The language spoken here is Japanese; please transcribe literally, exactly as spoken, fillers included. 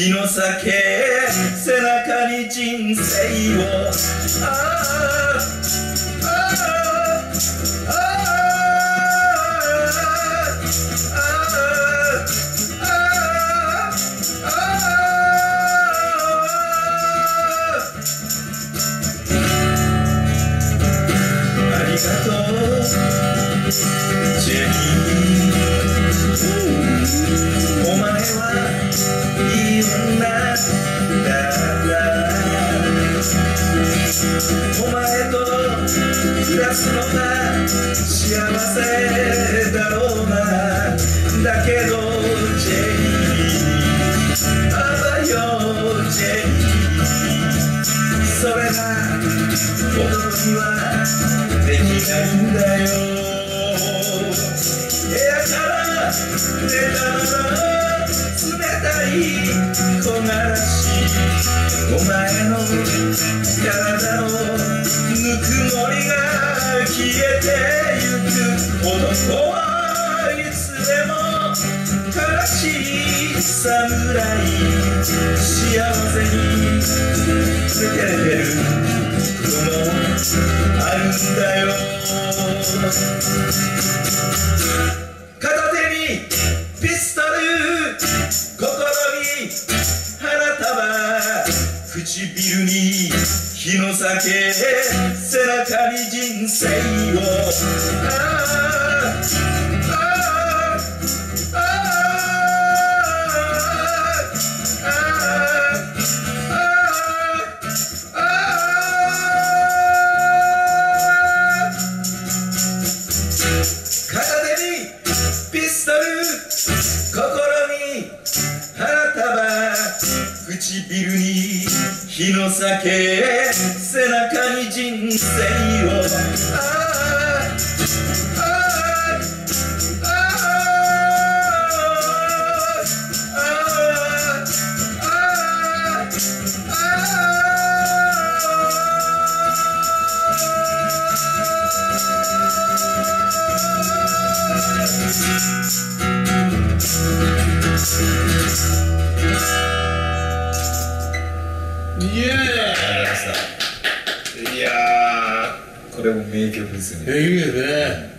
日の酒背中に人生をああああああいやー、これも名曲ですよね。いいね。